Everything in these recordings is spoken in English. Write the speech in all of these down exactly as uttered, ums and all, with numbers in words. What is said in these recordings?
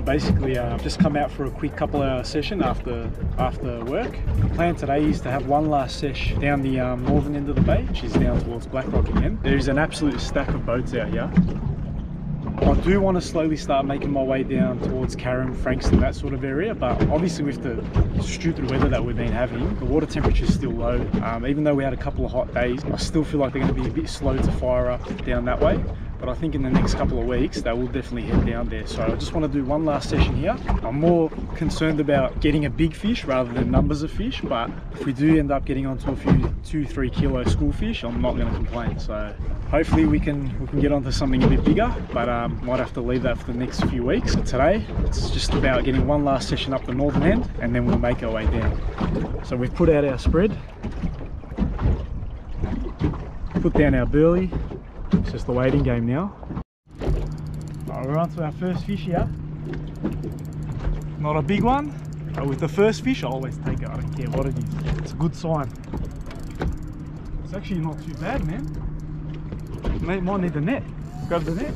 So basically uh, just come out for a quick couple hour session after after work. The plan today is to have one last sesh down the um, northern end of the bay, which is down towards Black Rock again. There is an absolute stack of boats out here. I do want to slowly start making my way down towards Carrum, Frankston, that sort of area, but obviously with the stupid weather that we've been having, the water temperature is still low. Um, even though we had a couple of hot days, I still feel like they're going to be a bit slow to fire up down that way. But I think in the next couple of weeks, they will definitely head down there. So I just want to do one last session here. I'm more concerned about getting a big fish rather than numbers of fish, but if we do end up getting onto a few two, three kilo school fish, I'm not going to complain. So hopefully we can we can get onto something a bit bigger, but um, might have to leave that for the next few weeks. But today, it's just about getting one last session up the northern end, and then we'll make our way down. So we've put out our spread, put down our burley. It's just the waiting game now. Right, we're on to our first fish here. Not a big one, but with the first fish I always take it, I don't care what it is. It's a good sign. It's actually not too bad, man. Mate, might need the net. Grab the net.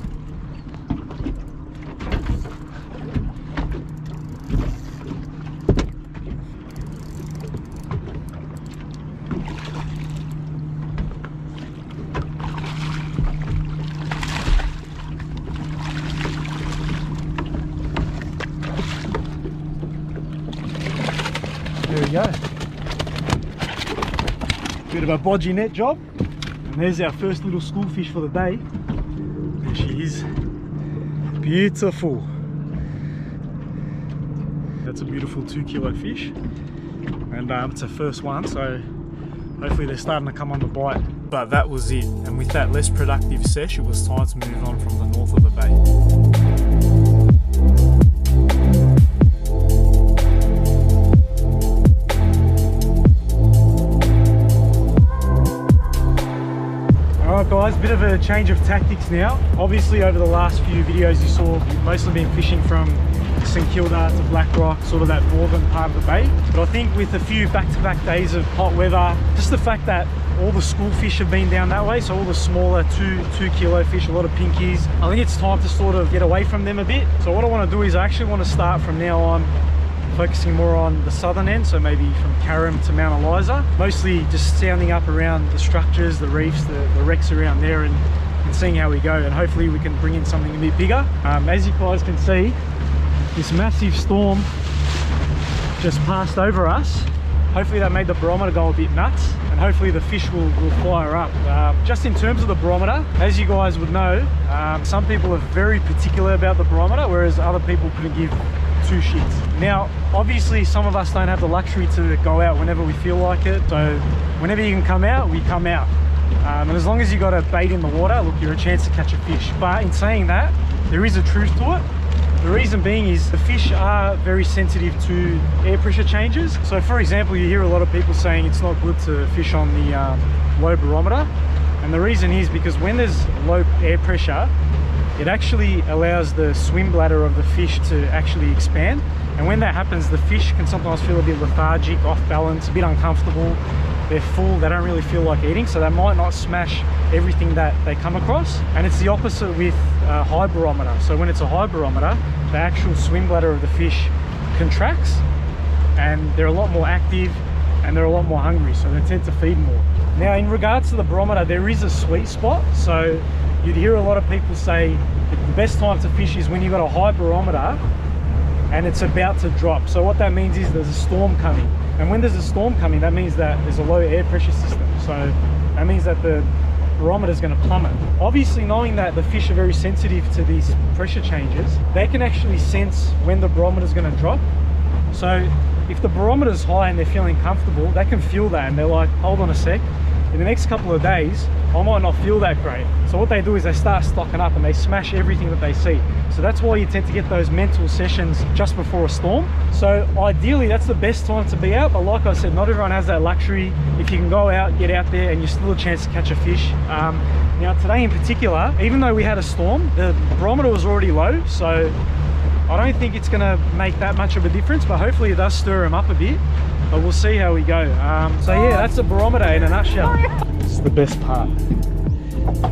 Go. Bit of a bodgy net job, and there's our first little school fish for the day. There she is, beautiful. That's a beautiful two kilo fish, and um, it's her first one, so hopefully they're starting to come on the bite. But that was it, and with that less productive sesh, it was time to move on from the north of the bay. Guys, bit of a change of tactics now. Obviously over the last few videos you saw we've mostly been fishing from St Kilda to Black Rock, sort of that northern part of the bay, but I think with a few back-to-back days of hot weather, just the fact that all the school fish have been down that way, so all the smaller two two kilo fish, a lot of pinkies, I think it's time to sort of get away from them a bit. So what I want to do is I actually want to start from now on focusing more on the southern end, so maybe from Carrum to Mount Eliza, mostly just sounding up around the structures, the reefs, the, the wrecks around there, and, and seeing how we go, and hopefully we can bring in something a bit bigger. Um, as you guys can see, this massive storm just passed over us. Hopefully that made the barometer go a bit nuts, and hopefully the fish will, will fire up. Um, just in terms of the barometer, as you guys would know, um, some people are very particular about the barometer, whereas other people couldn't give two shits. Now obviously some of us don't have the luxury to go out whenever we feel like it, so whenever you can come out, we come out, um, and as long as you got a bait in the water, look, you're a chance to catch a fish. But in saying that, there is a truth to it. The reason being is the fish are very sensitive to air pressure changes. So for example, you hear a lot of people saying it's not good to fish on the um, low barometer, and the reason is because when there's low air pressure, it actually allows the swim bladder of the fish to actually expand, and when that happens, the fish can sometimes feel a bit lethargic, off balance, a bit uncomfortable. They're full, they don't really feel like eating, so they might not smash everything that they come across. And it's the opposite with uh, high barometer. So when it's a high barometer, the actual swim bladder of the fish contracts, and they're a lot more active, and they're a lot more hungry, so they tend to feed more. Now in regards to the barometer, there is a sweet spot. So you'd hear a lot of people say that the best time to fish is when you've got a high barometer and it's about to drop. So what that means is there's a storm coming. And when there's a storm coming, that means that there's a low air pressure system. So that means that the barometer is going to plummet. Obviously, knowing that the fish are very sensitive to these pressure changes, they can actually sense when the barometer is going to drop. So if the barometer is high and they're feeling comfortable, they can feel that and they're like, hold on a sec. In the next couple of days, I might not feel that great. So what they do is they start stocking up and they smash everything that they see. So that's why you tend to get those mental sessions just before a storm. So ideally, that's the best time to be out. But like I said, not everyone has that luxury. If you can go out, get out there, and you're still a chance to catch a fish. Um, now today in particular, even though we had a storm, the barometer was already low. So I don't think it's gonna make that much of a difference, but hopefully it does stir them up a bit. But we'll see how we go. Um, so yeah, that's the barometer in a nutshell. It's the best part.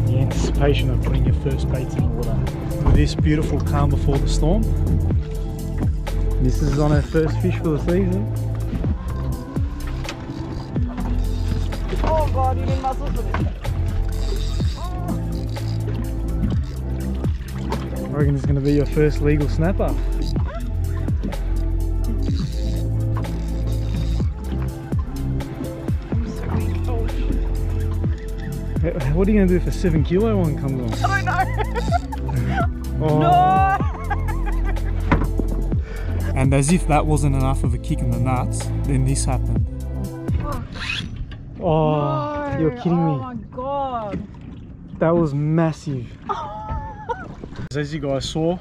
The anticipation of putting your first baits in the water. With this beautiful calm before the storm. This is on her first fish for the season. Oh god, you need muscles for this. Oh. I reckon it's going to be your first legal snapper. What are you going to do if a seven kilo one comes on? I don't know. Oh. No! And as if that wasn't enough of a kick in the nuts, then this happened. Oh, no. You're kidding me. Oh my god. That was massive. As you guys saw,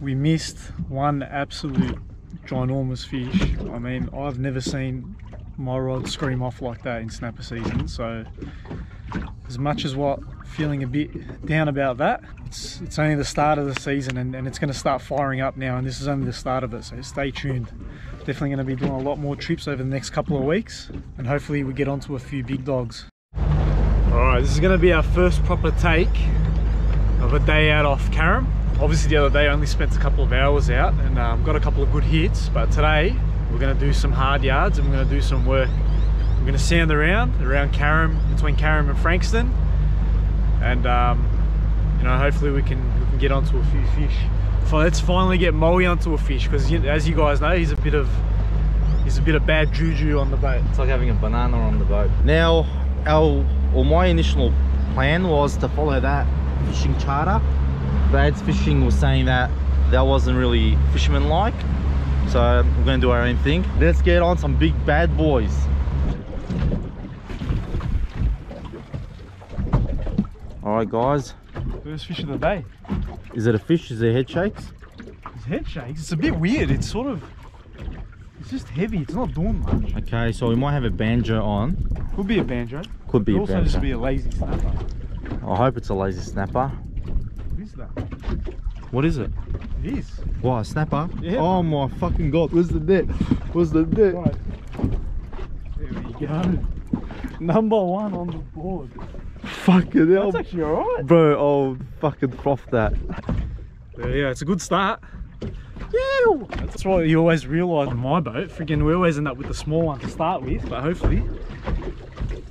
we missed one absolute ginormous fish. I mean, I've never seen my rod scream off like that in snapper season, so as much as what feeling a bit down about that, it's it's only the start of the season, and, and it's going to start firing up now, and this is only the start of it, so stay tuned. Definitely going to be doing a lot more trips over the next couple of weeks, and hopefully we get onto a few big dogs. Alright, this is going to be our first proper take of a day out off Carrum. Obviously the other day I only spent a couple of hours out and um, got a couple of good hits, but today we're going to do some hard yards and we're going to do some work. We're going to sand around, around Carrum, between Carrum and Frankston. And, um, you know, hopefully we can, we can get onto a few fish. So let's finally get Moe onto a fish, because as you guys know, he's a bit of, he's a bit of bad juju on the boat. It's like having a banana on the boat. Now, our, or my initial plan was to follow that fishing charter. Adz Fishing was saying that that wasn't really fisherman-like. So we're gonna do our own thing. Let's get on some big bad boys. All right, guys. First fish of the day. Is it a fish? Is it head shakes? It's head shakes. It's a bit weird. It's sort of, it's just heavy. It's not doing much. Okay, so we might have a banjo on. Could be a banjo. Could be. Could a also banjo. Just be a lazy snapper. I hope it's a lazy snapper. What is that? What is it? It is. Wow, a snapper? Yeah. Oh my fucking god, where's the net? Where's the net? Right. There we go. Number one on the board. Fucking hell. That's actually alright. Bro, I'll fucking froth that. Yeah, yeah, it's a good start. Yeah. That's why you always realise on my boat, freaking we always end up with the small one to start with, but hopefully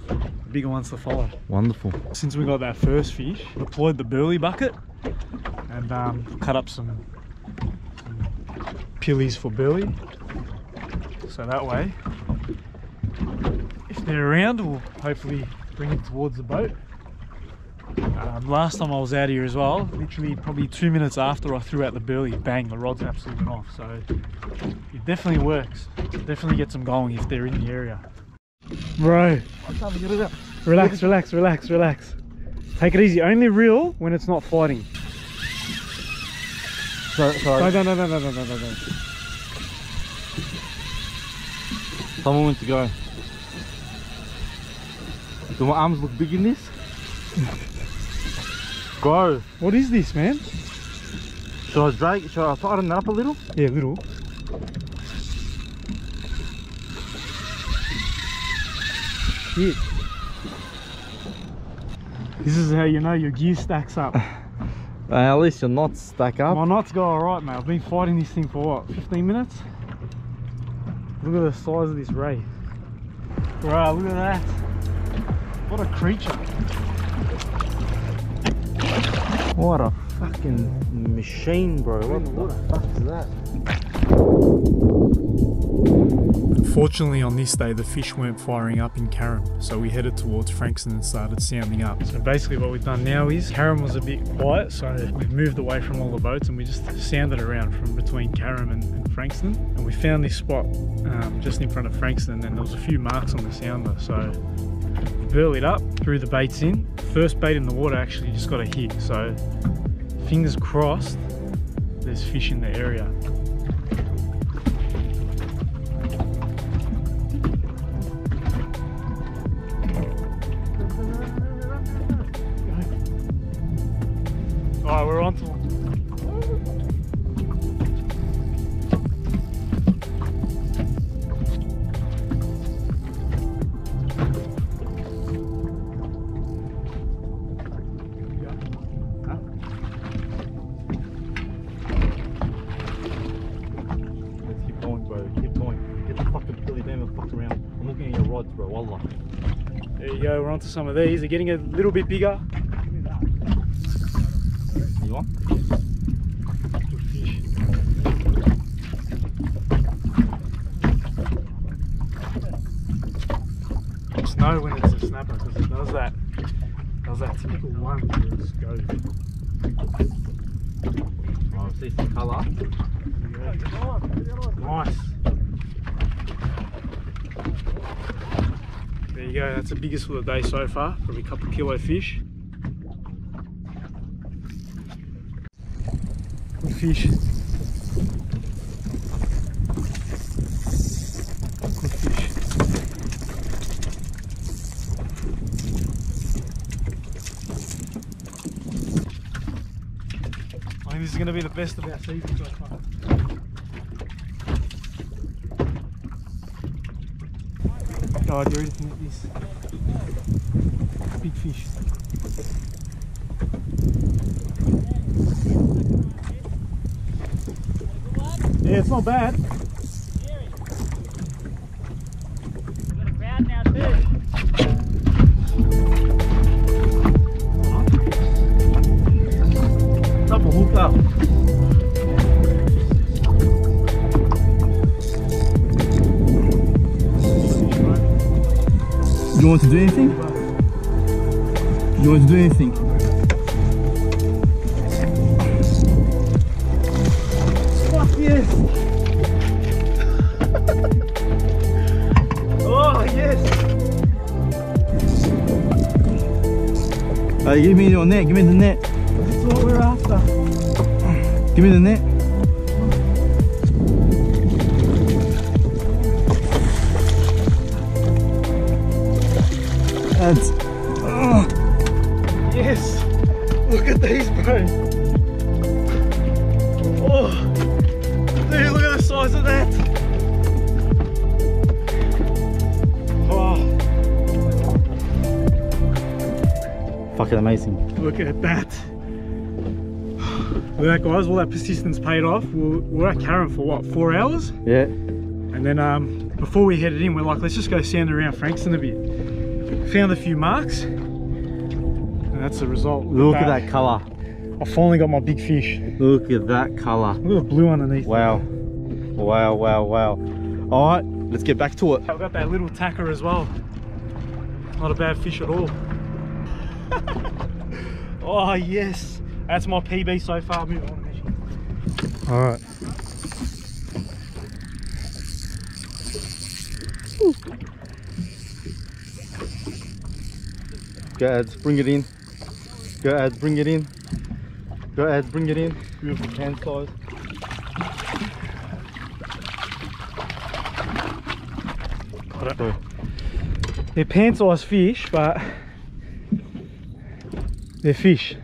the bigger ones to follow. Wonderful. Since we got that first fish, deployed the burley bucket. And um, cut up some, some pillies for burley, so that way, if they're around, we'll hopefully bring them towards the boat. Um, last time I was out here as well, literally probably two minutes after I threw out the burley, bang, the rod's absolutely went off. So it definitely works. Definitely get them going if they're in the area. Bro, relax, relax, relax, relax. Take it easy. Only reel when it's not fighting. Sorry, sorry. No, no, no, no, no, no, no, no. Someone went to go. Do my arms look big in this? Bro. What is this, man? Should I drag, should I tighten that up a little? Yeah, a little. Shit. This is how you know your gear stacks up. Uh, at least your knots stack up. My knots go alright, mate. I've been fighting this thing for what, fifteen minutes? Look at the size of this ray. Bro, look at that. What a creature. What a fucking machine, bro. What the, what the fuck is that? Unfortunately, on this day, the fish weren't firing up in Carrum, so we headed towards Frankston and started sounding up. So basically what we've done now is, Carrum was a bit quiet, so we've moved away from all the boats and we just sounded around from between Carrum and, and Frankston. And we found this spot um, just in front of Frankston, and there was a few marks on the sounder, so we burled up, threw the baits in. First bait in the water actually just got a hit, so fingers crossed there's fish in the area. Alright, we're on to one. There you go, we're onto some of these. They're getting a little bit bigger. You want? Good fish. It's snow when it's a snapper because it does that. Does that typical one where it just goes. Oh, see some colour. Nice. There you go, that's the biggest for the day so far, probably a couple kilo fish. Good fish. Good fish. I think this is going to be the best of our season so far. Oh, there is this big fish. Yeah, it's not bad. We've got a crowd now too. Double hook up. You want to do anything? You want to do anything? Fuck yes! Oh yes! Hey, give me your net, give me the net. That's what we're after. Give me the net. Oh. Yes! Look at these, bro! Oh! Dude, look at the size of that! Oh! Fucking amazing! Look at that! Look at that, guys, all that persistence paid off. We were at Carrum for what, four hours? Yeah. And then um, before we headed in, we're like, let's just go sand around Frankston a bit. Found a few marks, and that's the result. Look at that colour. I finally got my big fish. Look at that colour. Look at the blue underneath. Wow. Wow, wow, wow. Alright, let's get back to it. I've got that little tacker as well. Not a bad fish at all. Oh yes. That's my P B so far. Move on. Alright. Go Adz, bring it in. Go Adz, bring it in. Go Adz, bring it in. Beautiful hand size. Got it. They're pan-sized fish, but they're fish.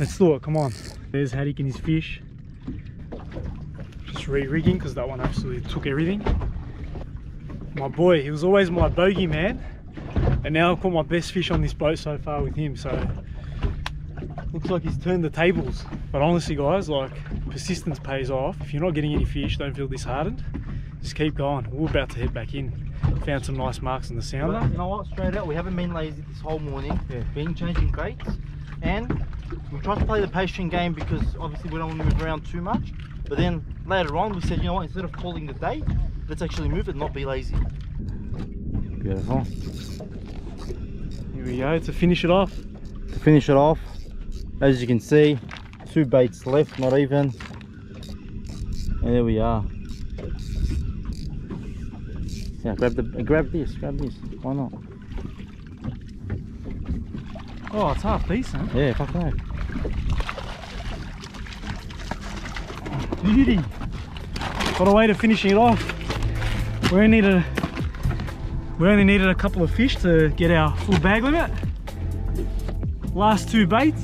Let's do it, come on. There's Haddock and his fish. Just re-rigging because that one absolutely took everything. My boy, he was always my bogey man. And now I've caught my best fish on this boat so far with him, so looks like he's turned the tables. But honestly guys, like, persistence pays off. If you're not getting any fish, don't feel disheartened. Just keep going. We're about to head back in. Found some nice marks on the sounder. You know what, straight out, we haven't been lazy this whole morning. Yeah. Been changing baits, and we tried to play the patient game because obviously we don't want to move around too much. But then later on we said, you know what, instead of calling the day, let's actually move and not be lazy. Beautiful. Here we go, to finish it off. To finish it off, as you can see, two baits left, not even. And there we are. Yeah, grab the, grab this, grab this, why not? Oh, it's half decent. Yeah, fuck that. Beauty. What a way to finish it off. We need a We only needed a couple of fish to get our full bag limit. Last two baits.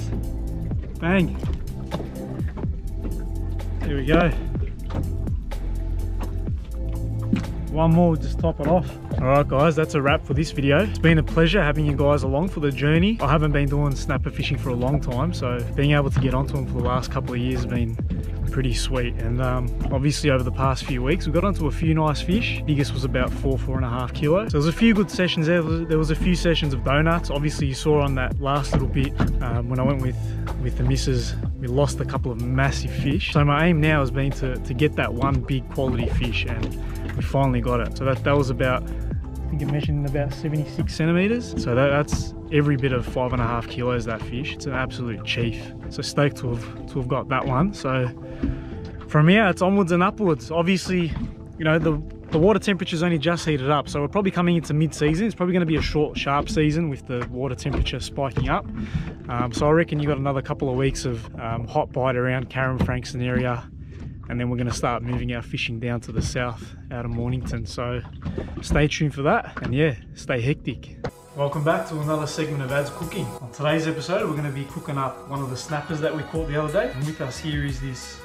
Bang. There we go. One more will just top it off. Alright guys, that's a wrap for this video. It's been a pleasure having you guys along for the journey. I haven't been doing snapper fishing for a long time, so being able to get onto them for the last couple of years has been pretty sweet. And um, obviously over the past few weeks we got onto a few nice fish. Biggest was about four, four and a half kilos. So there was a few good sessions there. There was a few sessions of donuts. Obviously you saw on that last little bit um, when I went with, with the missus, we lost a couple of massive fish. So my aim now has been to, to get that one big quality fish, and we finally got it. So that, that was about, I think it measured in about seventy-six centimeters. So that, that's every bit of five and a half kilos, that fish. It's an absolute chief. So stoked to have, to have got that one. So from here, it's onwards and upwards. Obviously, you know, the, the water temperature's only just heated up. So we're probably coming into mid-season. It's probably gonna be a short, sharp season with the water temperature spiking up. Um, so I reckon you got another couple of weeks of um, hot bite around Carrum, Frankston area. And then we're going to start moving our fishing down to the south out of Mornington, so stay tuned for that, and yeah, stay hectic. Welcome back to another segment of Adz Cooking. On today's episode we're going to be cooking up one of the snappers that we caught the other day, and with us here is this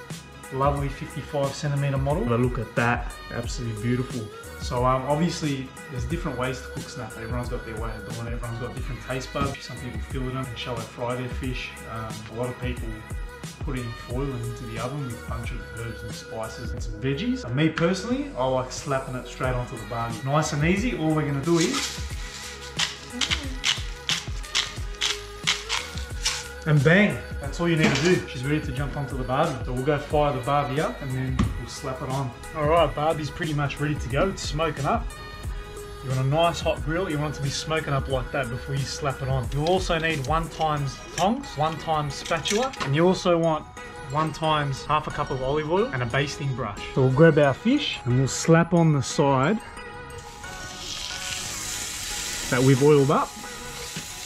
lovely fifty-five centimeter model. But look at that, absolutely beautiful. So um, obviously there's different ways to cook snapper. Everyone's got their way of doing it, everyone's got different taste buds. Some people fillet them and shallow fry their fish. Um, a lot of people put it in foil and into the oven with a bunch of herbs and spices and some veggies. And me personally, I like slapping it straight onto the barbie. Nice and easy. All we're gonna do is, and bang, that's all you need to do. She's ready to jump onto the barbie. So we'll go fire the barbie up and then we'll slap it on. All right, barbie's pretty much ready to go. It's smoking up. You want a nice hot grill, you want it to be smoking up like that before you slap it on. You also need one times tongs, one times spatula, and you also want one times half a cup of olive oil and a basting brush. So we'll grab our fish and we'll slap on the side that we've oiled up.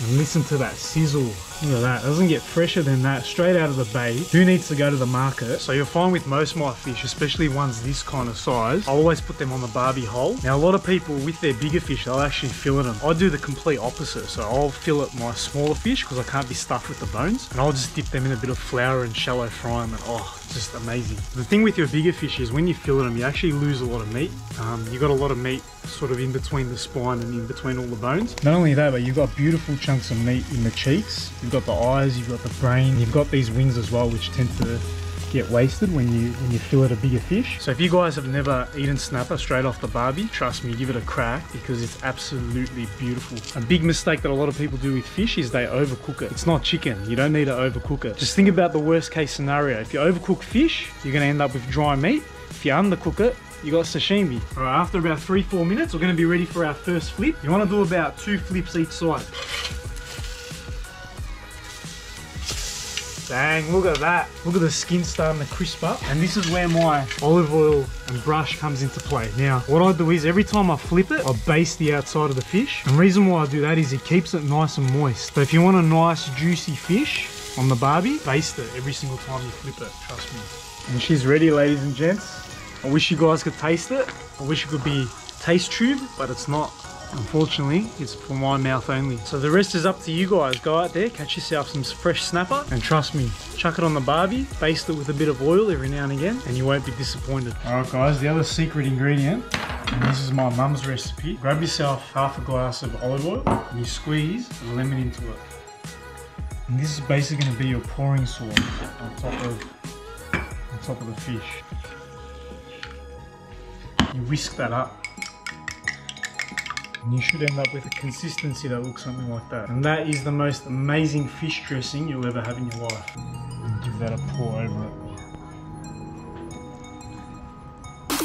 And listen to that sizzle. Look at that, it doesn't get fresher than that, straight out of the bay. Who needs to go to the market? So you'll find with most of my fish, especially ones this kind of size, I always put them on the barbie hole. Now a lot of people with their bigger fish, they'll actually fillet them. I do the complete opposite, so I'll fillet my smaller fish because I can't be stuffed with the bones, and I'll just dip them in a bit of flour and shallow fry them, and oh, just amazing. The thing with your bigger fish is when you fillet them, you actually lose a lot of meat. Um, you got a lot of meat sort of in between the spine and in between all the bones. Not only that, but you've got beautiful chunks of meat in the cheeks, you've got the eyes, you've got the brain, you've got these wings as well, which tend to get wasted when you when you fillet a bigger fish. So if you guys have never eaten snapper straight off the barbie, trust me, give it a crack, because it's absolutely beautiful. A big mistake that a lot of people do with fish is they overcook it. It's not chicken, you don't need to overcook it. Just think about the worst case scenario. If you overcook fish, you're going to end up with dry meat. If you undercook it, you got sashimi. All right, after about three, four minutes, we're going to be ready for our first flip. You want to do about two flips each side. Dang, look at that. Look at the skin starting to crisp up. And this is where my olive oil and brush comes into play. Now, what I do is every time I flip it, I baste the outside of the fish. And the reason why I do that is it keeps it nice and moist. So if you want a nice juicy fish on the barbie, baste it every single time you flip it, trust me. And she's ready, ladies and gents. I wish you guys could taste it. I wish it could be taste tube, but it's not. Unfortunately, it's for my mouth only. So the rest is up to you guys. Go out there, catch yourself some fresh snapper, and trust me, chuck it on the barbie, baste it with a bit of oil every now and again, and you won't be disappointed. All right guys, the other secret ingredient, and this is my mum's recipe. Grab yourself half a glass of olive oil, and you squeeze a lemon into it. And this is basically gonna be your pouring sauce on top of, on top of the fish. You whisk that up, and you should end up with a consistency that looks something like that. And that is the most amazing fish dressing you'll ever have in your life. And give that a pour over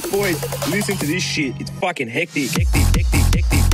it. Boys, listen to this shit. It's fucking hectic, hectic, hectic, hectic.